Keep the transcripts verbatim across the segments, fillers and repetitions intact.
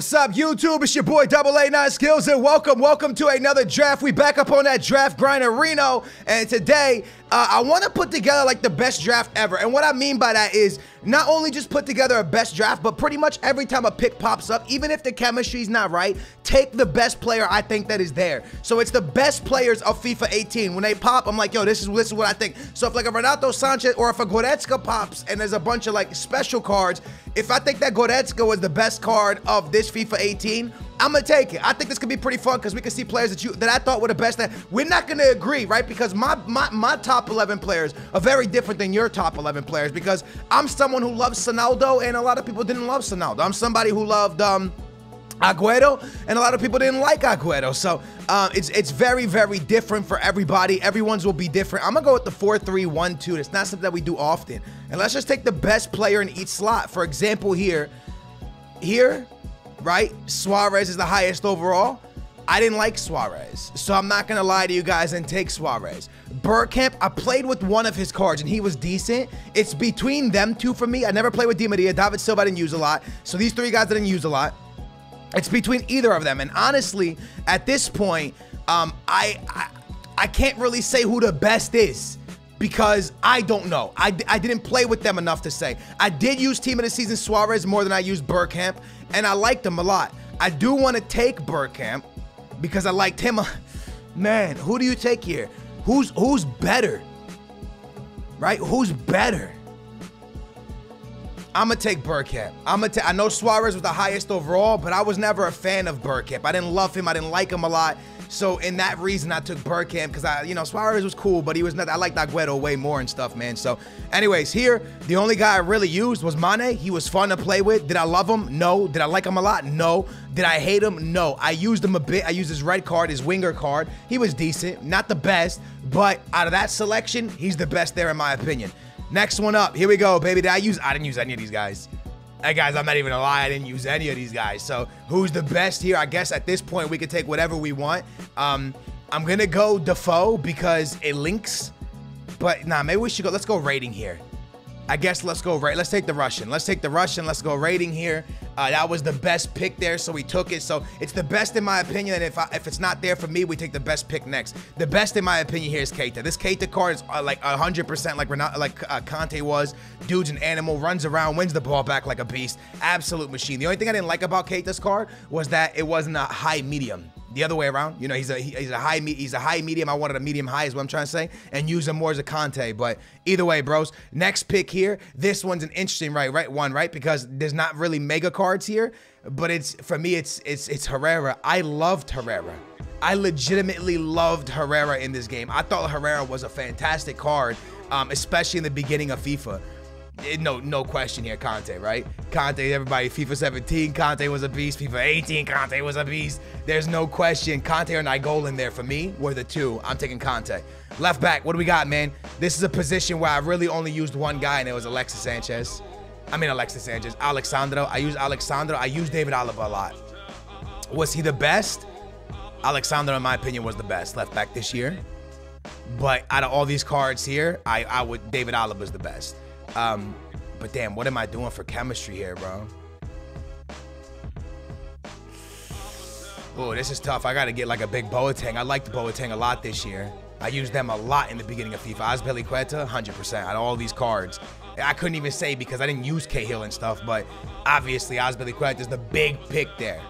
What's up, YouTube? It's your boy Double A nine Skills, and welcome, welcome to another draft. We back up on that draft grind in Reno, and today uh, I want to put together like the best draft ever. And what I mean by that is not only just put together a best draft, but pretty much every time a pick pops up, even if the chemistry's not right, take the best player I think that is there. So it's the best players of FIFA eighteen. When they pop, I'm like, yo, this is this is what I think. So if like a Ronaldo, Sanchez, or if a Goretzka pops, and there's a bunch of like special cards, if I think that Goretzka was the best card of this. This FIFA eighteen, I'm gonna take it. I think this could be pretty fun because we can see players that you that I thought were the best. That we're not gonna agree, right? Because my my my top eleven players are very different than your top eleven players. Because I'm someone who loves Sinaldo, and a lot of people didn't love Sinaldo. I'm somebody who loved um. Agüero, and a lot of people didn't like Agüero, so uh, it's it's very, very different for everybody. Everyone's will be different. I'm gonna go with the four three one two. That's not something that we do often. And let's just take the best player in each slot. For example, here, here. Right? Suarez is the highest overall. I didn't like Suarez, so I'm not gonna lie to you guys and take Suarez. Bergkamp, I played with one of his cards and he was decent. It's between them two for me. I never played with Di Maria. David Silva I didn't use a lot, so these three guys I didn't use a lot. It's between either of them, and honestly, at this point, um, I, I I can't really say who the best is. Because I don't know. I, I didn't play with them enough to say. I did use Team of the Season Suarez more than I used Bergkamp, and I liked him a lot. I do want to take Bergkamp because I liked him. A Man, who do you take here? Who's who's better? Right? Who's better? I'm gonna take Bergkamp. I'm gonna. I know Suarez was the highest overall, but I was never a fan of Bergkamp. I didn't love him. I didn't like him a lot. So in that reason, I took Bergkamp because I, you know, Suarez was cool, but he was not. I liked Agüero way more and stuff, man. So, anyways, here the only guy I really used was Mane. He was fun to play with. Did I love him? No. Did I like him a lot? No. Did I hate him? No. I used him a bit. I used his red card, his winger card. He was decent, not the best, but out of that selection, he's the best there in my opinion. Next one up. Here we go, baby. Did I use? I didn't use any of these guys. Hey guys, I'm not even gonna lie, I didn't use any of these guys. So who's the best here? I guess at this point we can take whatever we want. Um, I'm gonna go Defoe because it links, but nah, maybe we should go, let's go rating here. I guess let's go right, let's take the Russian. Let's take the Russian, let's go rating here. Uh, that was the best pick there, so we took it. So it's the best in my opinion, and if, I, if it's not there for me, we take the best pick next. The best in my opinion here is Keita. This Keita card is uh, like one hundred percent like Ronaldo, like uh, Conte was. Dude's an animal, runs around, wins the ball back like a beast. Absolute machine. The only thing I didn't like about Keita's card was that it wasn't a high medium. The other way around, you know, he's a he, he's a high he's a high medium. I wanted a medium high is what I'm trying to say, and use him more as a Conte. But either way, bros. Next pick here. This one's an interesting right right one right because there's not really mega cards here, but it's for me it's it's it's Herrera. I loved Herrera. I legitimately loved Herrera in this game. I thought Herrera was a fantastic card, um, especially in the beginning of FIFA. No, no question here, Conte, right? Conte, everybody, FIFA seventeen, Conte was a beast. FIFA eighteen, Conte was a beast. There's no question. Conte or Nigel in there for me were the two. I'm taking Conte. Left back, what do we got, man? This is a position where I really only used one guy, and it was Alexis Sanchez. I mean, Alexis Sanchez. Alessandro. I used Alessandro. I used David Alaba a lot. Was he the best? Alessandro, in my opinion, was the best left back this year. But out of all these cards here, I, I would David Alaba's the best. Um, but damn, what am I doing for chemistry here, bro? Oh, this is tough. I gotta get like a big Boateng. I liked Boateng a lot this year. I used them a lot in the beginning of FIFA. Azpilicueta, one hundred percent out of all these cards. I couldn't even say because I didn't use Cahill and stuff, but obviously Azpilicueta is the big pick there.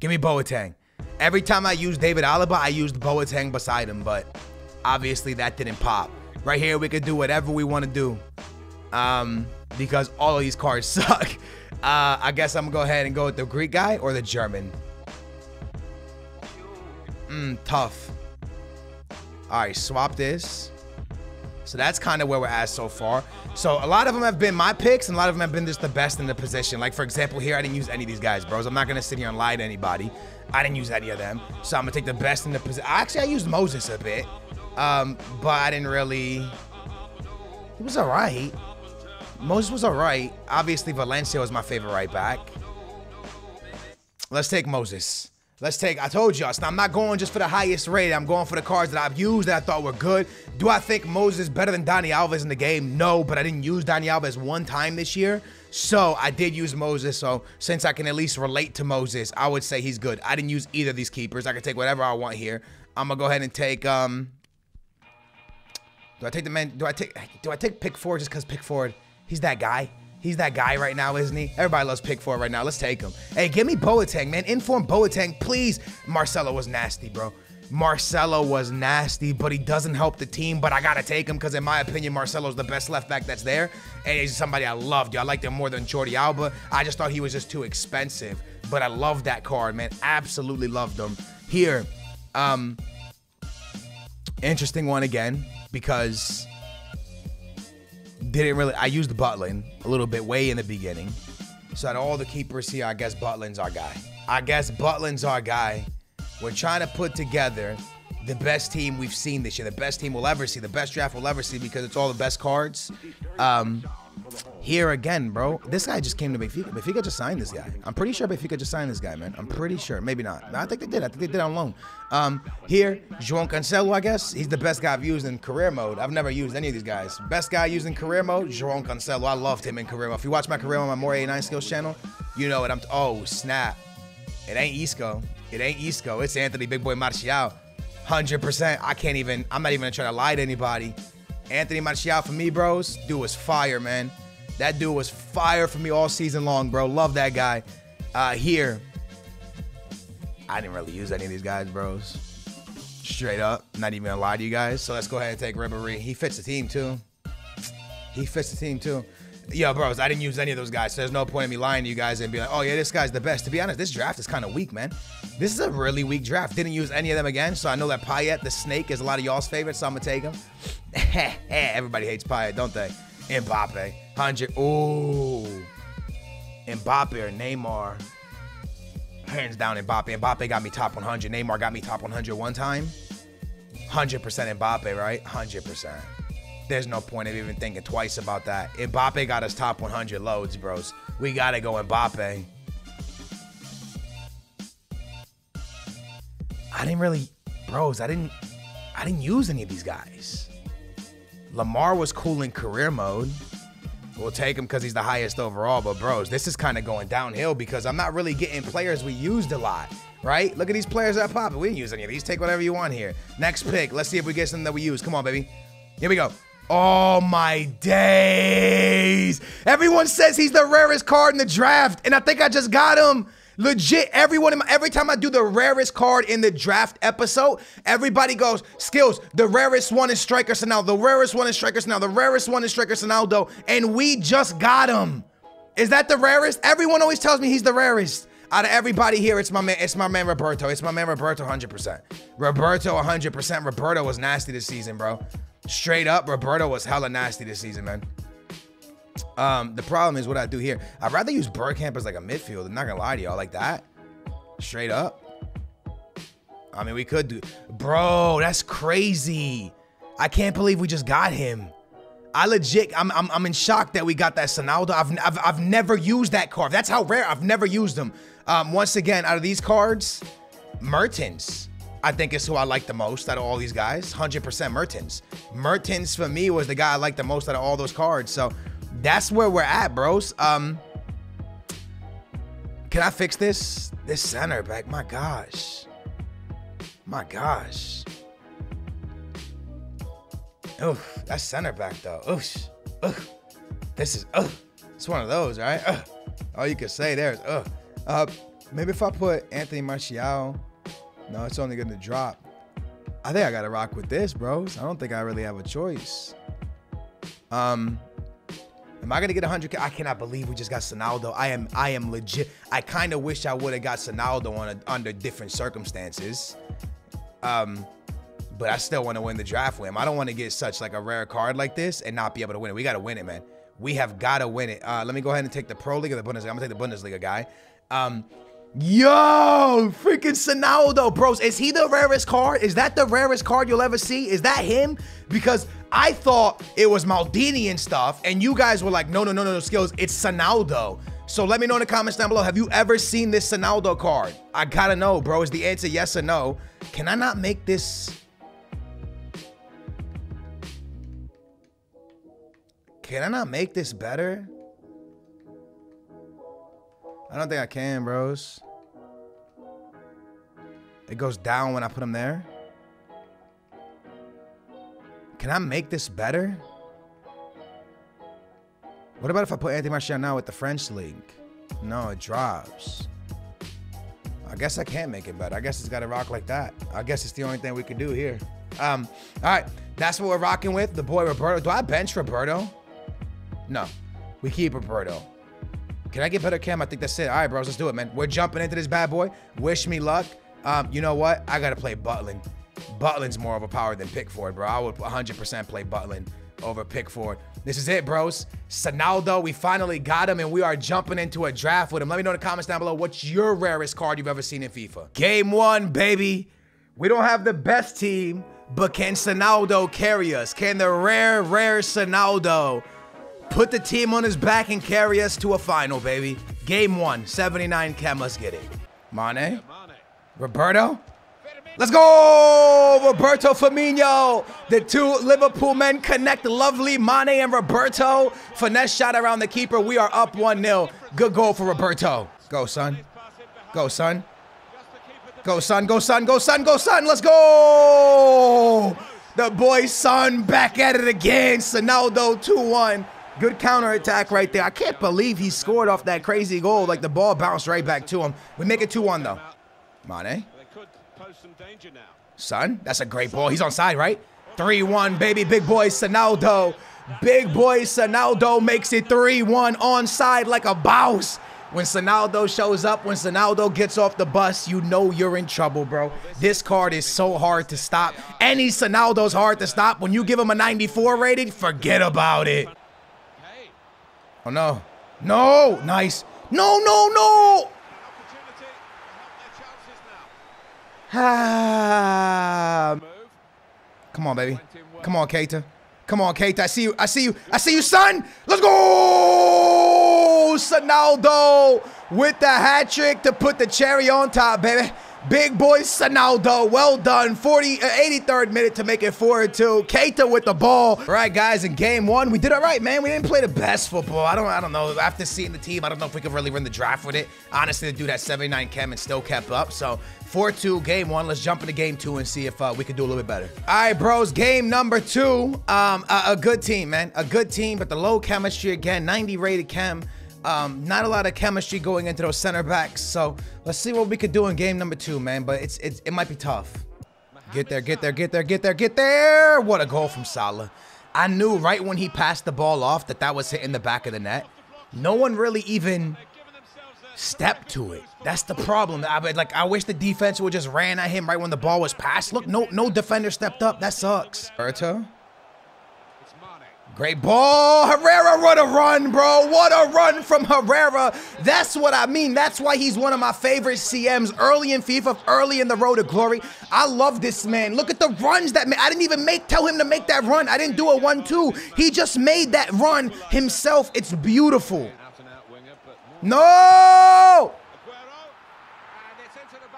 Give me Boateng. Every time I used David Alaba, I used Boateng beside him, but obviously that didn't pop. Right here, we could do whatever we want to do. Um, because all of these cards suck. Uh, I guess I'm gonna go ahead and go with the Greek guy or the German. Mm, tough. All right, swap this. So that's kind of where we're at so far. So a lot of them have been my picks, and a lot of them have been just the best in the position. Like for example, here I didn't use any of these guys, bros. I'm not gonna sit here and lie to anybody. I didn't use any of them, so I'm gonna take the best in the position. Actually, I used Moses a bit, um, but I didn't really. He was all right. Moses was all right. Obviously, Valencia was my favorite right back. Let's take Moses. Let's take, I told y'all, so I'm not going just for the highest rated. I'm going for the cards that I've used that I thought were good. Do I think Moses is better than Dani Alves in the game? No, but I didn't use Dani Alves one time this year. So I did use Moses. So since I can at least relate to Moses, I would say he's good. I didn't use either of these keepers. I can take whatever I want here. I'm gonna go ahead and take, um, do I take the man, do I take, do I take Pickford just because Pickford, he's that guy? He's that guy right now, isn't he? Everybody loves Pickford right now. Let's take him. Hey, give me Boateng, man. Inform Boateng, please. Marcelo was nasty, bro. Marcelo was nasty, but he doesn't help the team. But I got to take him because, in my opinion, Marcelo's the best left back that's there. And he's somebody I loved. I liked him more than Jordi Alba. I just thought he was just too expensive. But I love that card, man. Absolutely loved him. Here, um, interesting one again because... Didn't really, I used Butland a little bit way in the beginning. So out of all the keepers here, I guess Butland's our guy. I guess Butland's our guy. We're trying to put together the best team we've seen this year, the best team we'll ever see, the best draft we'll ever see because it's all the best cards. Um, here again, bro, this guy just came to Benfica. Benfica just signed this guy. I'm pretty sure Benfica just signed this guy, man. I'm pretty sure, maybe not. No, I think they did, I think they did on loan. Um, here, Joan Cancelo, I guess. He's the best guy I've used in career mode. I've never used any of these guys. Best guy used in career mode, Joan Cancelo. I loved him in career mode. If you watch my career on my More A nine Skills channel, you know it. I'm, oh, snap. It ain't Isco. It ain't Isco. It's Anthony Big Boy Martial. one hundred percent. I can't even, I'm not even gonna try to lie to anybody. Anthony Martial for me, bros. Dude was fire, man. That dude was fire for me all season long, bro. Love that guy. Uh, here, I didn't really use any of these guys, bros. Straight up, not even gonna lie to you guys. So let's go ahead and take Ribéry. He fits the team too. He fits the team too. Yo, bros, I didn't use any of those guys. So there's no point in me lying to you guys and being like, oh yeah, this guy's the best. To be honest, this draft is kind of weak, man. This is a really weak draft. Didn't use any of them again. So I know that Payet, the snake, is a lot of y'all's favorite. So I'm gonna take him. Everybody hates Payet, don't they? Mbappe, one hundred. Ooh, Mbappe or Neymar. Hands down, Mbappe. Mbappe got me top one hundred. Neymar got me top one hundred one time. one hundred percent Mbappe, right? one hundred percent. There's no point of even thinking twice about that. Mbappe got us top one hundred loads, bros. We gotta go Mbappe. I didn't really, bros, I didn't, I didn't use any of these guys. Lamar was cool in career mode. We'll take him because he's the highest overall, but bros, this is kind of going downhill because I'm not really getting players we used a lot, right? Look at these players that pop. We didn't use any of these. Take whatever you want here. Next pick. Let's see if we get something that we use. Come on, baby. Here we go. Oh my days. Everyone says he's the rarest card in the draft, and I think I just got him. Legit, everyone, in my, every time I do the rarest card in the draft episode, everybody goes, Skills, the rarest one is Striker Sinaldo, the rarest one is Striker Sinaldo, the rarest one is Striker Sinaldo, and we just got him. Is that the rarest? Everyone always tells me he's the rarest. Out of everybody here, it's my man, it's my man Roberto. It's my man Roberto, one hundred percent. Roberto, one hundred percent. Roberto was nasty this season, bro. Straight up, Roberto was hella nasty this season, man. Um, the problem is what I do here. I'd rather use Bergkamp as like a midfielder. I'm not gonna lie to y'all, like that. Straight up. I mean, we could do, bro, that's crazy. I can't believe we just got him. I legit, I'm, I'm, I'm in shock that we got that Sinaldo. I've, I've, I've never used that card. That's how rare, I've never used them. Um, once again, out of these cards, Mertens, I think is who I like the most out of all these guys. one hundred percent Mertens. Mertens for me was the guy I liked the most out of all those cards. So that's where we're at, bros. Um, can I fix this? This center back, my gosh. My gosh. Oof, that's center back though. Oof, oof. This is, oof. It's one of those, right? Ugh. All you can say there is, ugh. Uh, maybe if I put Anthony Martial, no, it's only gonna drop. I think I gotta rock with this, bros. I don't think I really have a choice. Um, Am I gonna get one hundred K? I cannot believe we just got Sinaldo. I am, I am legit. I kind of wish I would have got Sinaldo on a, under different circumstances. Um, but I still want to win the draft with him. I don't want to get such like a rare card like this and not be able to win it. We gotta win it, man. We have gotta win it. Uh, let me go ahead and take the Pro League or the Bundesliga. I'm gonna take the Bundesliga guy. Um, yo, freaking Sinaldo, bros. Is he the rarest card? Is that the rarest card you'll ever see? Is that him? Because I thought it was Maldini and stuff, and you guys were like, no, no, no, no, no Skills, it's Sinaldo. So let me know in the comments down below, have you ever seen this Sinaldo card? I gotta know, bro. Is the answer yes or no? Can I not make this? Can I not make this better? I don't think I can, bros. It goes down when I put them there. Can I make this better? What about if I put Anthony Martial now with the French league? No, it drops. I guess I can't make it better. I guess it's got to rock like that. I guess it's the only thing we can do here. Um, all right, that's what we're rocking with. The boy Roberto. Do I bench Roberto? No, we keep Roberto. Can I get better, Cam? I think that's it. All right, bros, let's do it, man. We're jumping into this bad boy. Wish me luck. Um, you know what? I got to play Butland. Butland's more overpowered than Pickford, bro. I would one hundred percent play Butland over Pickford. This is it, bros. Sinaldo, we finally got him, and we are jumping into a draft with him. Let me know in the comments down below, what's your rarest card you've ever seen in FIFA? Game one, baby. We don't have the best team, but can Sinaldo carry us? Can the rare, rare Sinaldo put the team on his back and carry us to a final, baby? Game one, seventy-nine Chem, let's get it. Mane, Roberto. Let's go, Roberto Firmino. The two Liverpool men connect. Lovely Mane and Roberto. Finesse shot around the keeper. We are up one nil. Good goal for Roberto. Go, son. Go, son. Go, son. Go, son. Go, son. Go, son. Let's go. The boy, son, back at it again. Sinaldo, two one. Good counterattack right there. I can't believe he scored off that crazy goal. Like, the ball bounced right back to him. We make it two one, though. Mane. Some danger now. Son, that's a great ball. He's onside, right? three one, baby. Big boy Sinaldo. Big boy Sinaldo makes it three one, onside like a boss. When Sinaldo shows up, when Sinaldo gets off the bus, you know you're in trouble, bro. This card is so hard to stop. Any Sinaldo's hard to stop. When you give him a ninety-four rating, forget about it. Oh, no. No. Nice. No, no, no. Ah. Come on, baby. Come on, Keita. Come on, Keita. I see you. I see you. I see you, son. Let's go. Sinaldo with the hat trick to put the cherry on top, baby. Big boy Sinaldo. Well done. forty, uh, eighty-third minute to make it four two. Keita with the ball. All right, guys, in game one, we did all right, man. We didn't play the best football. I don't I don't know. After seeing the team, I don't know if we could really win the draft with it. Honestly, to do that seventy-nine chem and still kept up, so... four two, game one. Let's jump into game two and see if uh, we can do a little bit better. All right, bros, game number two. Um, a, a good team, man. A good team, but the low chemistry again, ninety rated chem. Um, not a lot of chemistry going into those center backs. So let's see what we could do in game number two, man. But it's, it's it might be tough. Get there, get there, get there, get there, get there. What a goal from Salah. I knew right when he passed the ball off that that was hitting the back of the net. No one really even... step to it. That's the problem. I like. I wish the defense would just ran at him right when the ball was passed. Look, no, no defender stepped up. That sucks. Berto. Great ball. Herrera, what a run, bro. What a run from Herrera. That's what I mean. That's why he's one of my favorite C Ms early in FIFA, early in the road to glory. I love this man. Look at the runs that man. I didn't even make, tell him to make that run. I didn't do a one two. He just made that run himself. It's beautiful. No!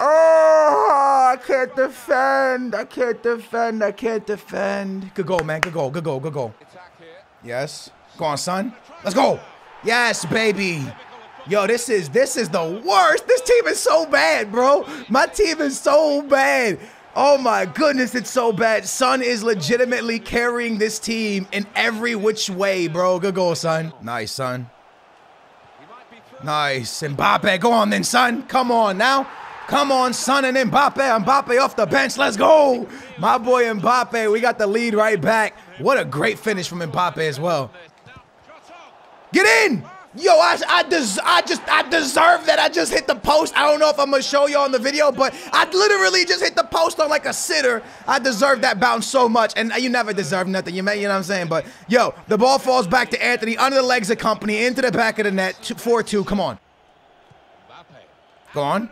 Oh, I can't defend. I can't defend. I can't defend. Good goal, man. Good goal. Good goal. Good goal. Yes. Go on, son. Let's go. Yes, baby. Yo, this is this is the worst. This team is so bad, bro. My team is so bad. Oh my goodness, it's so bad. Son is legitimately carrying this team in every which way, bro. Good goal, son. Nice, son. Nice. Mbappe, go on then, son. Come on now. Come on, son, and Mbappe. Mbappe off the bench. Let's go. My boy Mbappe, we got the lead right back. What a great finish from Mbappe as well. Get in. Yo, I, I, des I, just, I deserve that. I just hit the post. I don't know if I'm going to show you on the video, but I literally just hit the post on like a sitter. I deserve that bounce so much. And you never deserve nothing. You, may, you know what I'm saying? But, yo, the ball falls back to Anthony, under the legs of Company, into the back of the net, four two. Come on. Go on.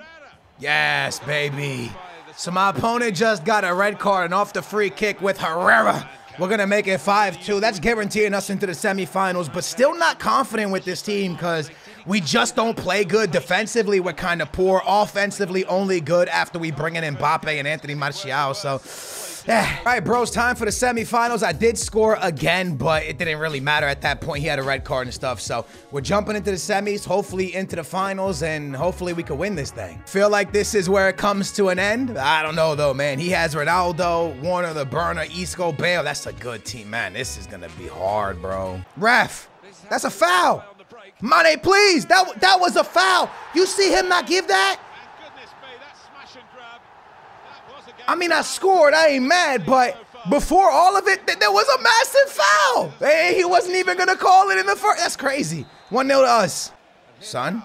Yes, baby. So my opponent just got a red card and off the free kick with Herrera. We're going to make it five two. That's guaranteeing us into the semifinals, but still not confident with this team because We just don't play good. Defensively, we're kind of poor. Offensively, only good after we bring in Mbappe and Anthony Martial. So, yeah. All right, bros, time for the semifinals. I did score again, but it didn't really matter at that point. He had a red card and stuff. So we're jumping into the semis, hopefully into the finals, and hopefully we can win this thing. Feel like this is where it comes to an end? I don't know, though, man. He has Ronaldo, Warner, the burner, Isco, Bale. That's a good team, man. This is going to be hard, bro. Ref, that's a foul. Mane, please. That, that was a foul. You see him not give that? I mean, I scored. I ain't mad, but before all of it, th there was a massive foul. Hey, he wasn't even going to call it in the first. That's crazy. one nil to us. Son.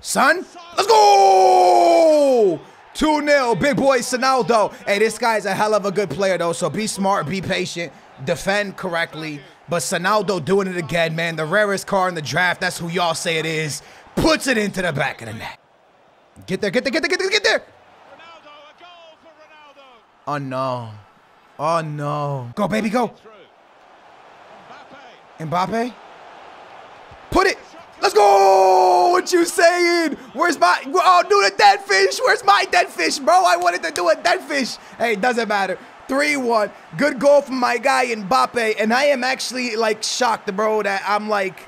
Son. Let's go. two nil. Big boy Sinaldo. Hey, this guy's a hell of a good player, though, so be smart, be patient, defend correctly. But Sinaldo doing it again, man. The rarest card in the draft. That's who y'all say it is. Puts it into the back of the net. Get there, get there, get there, get there, get there. Oh, no. Oh, no. Go, baby, go. Mbappe. Put it. Let's go. What you saying? Where's my... Oh, do the dead fish. Where's my dead fish, bro? I wanted to do a dead fish. Hey, it doesn't matter. three one. Good goal from my guy, Mbappe. And I am actually, like, shocked, bro, that I'm, like,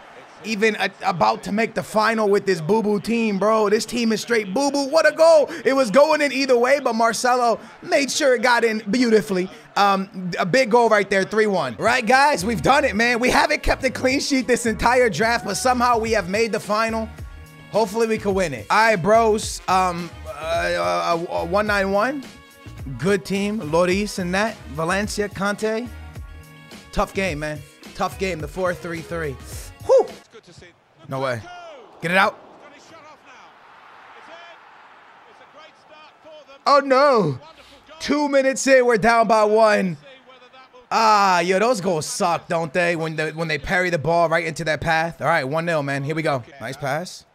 even a, about to make the final with this boo-boo team, bro. This team is straight boo-boo. What a goal. It was going in either way, but Marcelo made sure it got in beautifully. Um, a big goal right there, three one. Right, guys, we've done it, man. We haven't kept a clean sheet this entire draft, but somehow we have made the final. Hopefully we can win it. All right, bros. Um, uh, uh, uh, one nine one. Good team. Loris and that. Valencia, Conte. Tough game, man. Tough game, the four three three. Whew. No way. Get it out. Oh, no. Two minutes in, we're down by one. Ah, yo, those goals suck, don't they? When, the, when they parry the ball right into that path. All right, one nil, man. Here we go. Nice pass.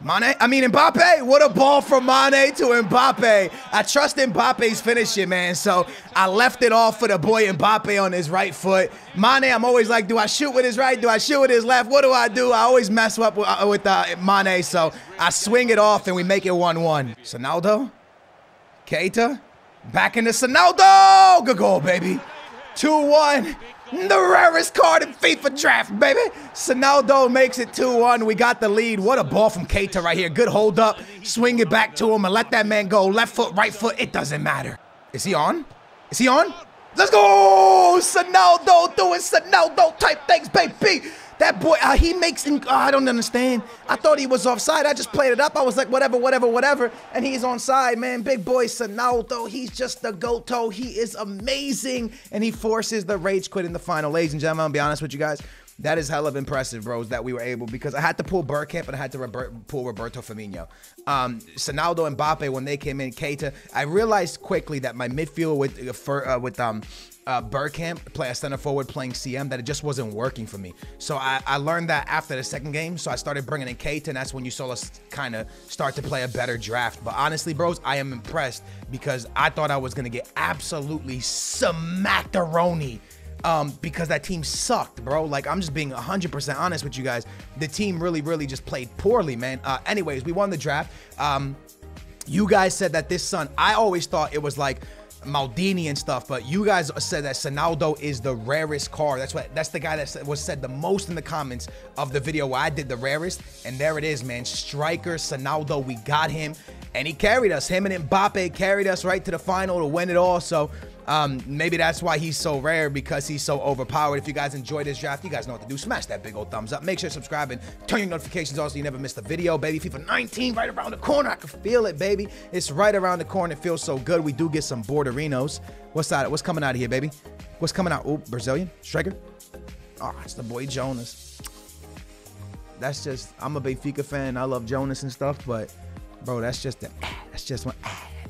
Mane, I mean Mbappe, what a ball from Mane to Mbappe. I trust Mbappe's finishing, man, so I left it off for the boy Mbappe on his right foot. Mane, I'm always like, do I shoot with his right? Do I shoot with his left? What do I do? I always mess up with, uh, with uh, Mane, so I swing it off and we make it one one. Sinaldo, Keita, back into Sinaldo. Good goal, baby. two one. The rarest card in FIFA draft, baby. Sinaldo makes it two one. We got the lead. What a ball from Keita right here. Good hold up. Swing it back to him and let that man go. Left foot, right foot. It doesn't matter. Is he on? Is he on? Let's go. Sinaldo doing Sinaldo type things, baby. That boy, uh, he makes him. Oh, I don't understand. I thought he was offside. I just played it up. I was like, whatever, whatever, whatever. And he's onside, man. Big boy Sinaldo. He's just the go-to. He is amazing. And he forces the rage quit in the final. Ladies and gentlemen, I'll be honest with you guys. That is hell of impressive, bros, that we were able, because I had to pull Bergkamp and I had to Robert, pull Roberto Firmino. Um, Sinaldo and Mbappe, when they came in, Keita, I realized quickly that my midfield with, uh, for, uh, with um, uh, Bergkamp, play a center forward playing C M, that it just wasn't working for me. So I, I learned that after the second game, so I started bringing in Keita, and that's when you saw us kind of start to play a better draft. But honestly, bros, I am impressed because I thought I was going to get absolutely smackaroni. Um, because that team sucked, bro. Like, I'm just being one hundred percent honest with you guys. The team really, really just played poorly, man. Uh, anyways, we won the draft. Um, you guys said that this son, I always thought it was like Maldini and stuff, but you guys said that Sinaldo is the rarest card. That's what, that's the guy that was said the most in the comments of the video where I did the rarest, and there it is, man. Striker Sinaldo, we got him, and he carried us. Him and Mbappe carried us right to the final to win it all. So um, maybe that's why he's so rare, because he's so overpowered. If you guys enjoyed this draft, you guys know what to do. Smash that big old thumbs up. Make sure to subscribe and turn your notifications on so you never miss the video, baby. FIFA nineteen right around the corner. I can feel it, baby. It's right around the corner. It feels so good. We do get some Borderinos. What's that? What's coming out of here, baby? What's coming out? Oh, Brazilian striker. Oh, it's the boy Jonas. That's just, I'm a Benfica fan. I love Jonas and stuff, but bro, that's just the, that's just one.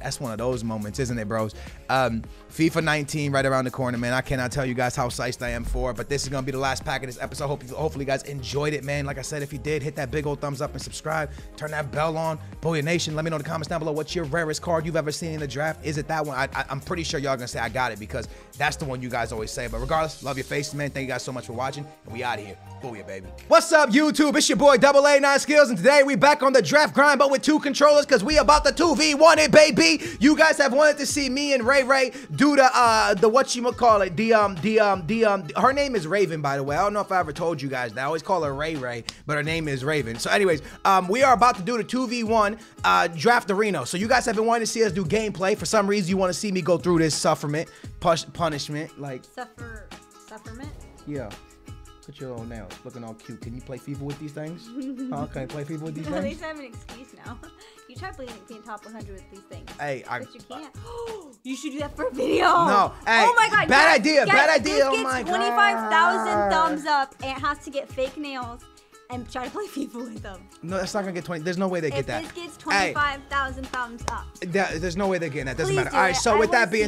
That's That's one of those moments, isn't it, bros? Um, FIFA nineteen right around the corner, man. I cannot tell you guys how psyched I am for it, but this is going to be the last pack of this episode. Hope you, hopefully, you guys enjoyed it, man. Like I said, if you did, hit that big old thumbs up and subscribe. Turn that bell on. Booyah Nation, let me know in the comments down below, what's your rarest card you've ever seen in the draft? Is it that one? I, I, I'm pretty sure y'all going to say I got it because that's the one you guys always say. But regardless, love your faces, man. Thank you guys so much for watching, and we out of here. Booyah, baby. What's up, YouTube? It's your boy, Double A nine Skills, and today we back on the draft grind, but with two controllers because we about to two V one it, baby. You guys have wanted to see me and Ray Ray do the, uh, the whatchamacallit, the, um, the, um, the, um, her name is Raven, by the way. I don't know if I ever told you guys that. I always call her Ray Ray, but her name is Raven. So anyways, um, we are about to do the two V one uh, draft arena. So you guys have been wanting to see us do gameplay. For some reason, you want to see me go through this sufferment, push, punishment, like. Suffer, sufferment? Yeah. Put your little nails, looking all cute. Can you play FIFA with these things? Huh? Can I play FIFA with these things? At least I have an excuse now. You try playing being top one hundred with these things. Hey, I. But you can't. You should do that for a video. No. Hey, oh my God. Bad guys, idea. Guys, bad idea. Oh my God. twenty-five thousand thumbs up and has to get fake nails and try to play FIFA with them. No, that's not gonna get twenty. There's no way they if get that. If this gets twenty-five thousand thumbs up. That, there's no way they're getting that. Doesn't Please matter. Do all right. It. So I with that being.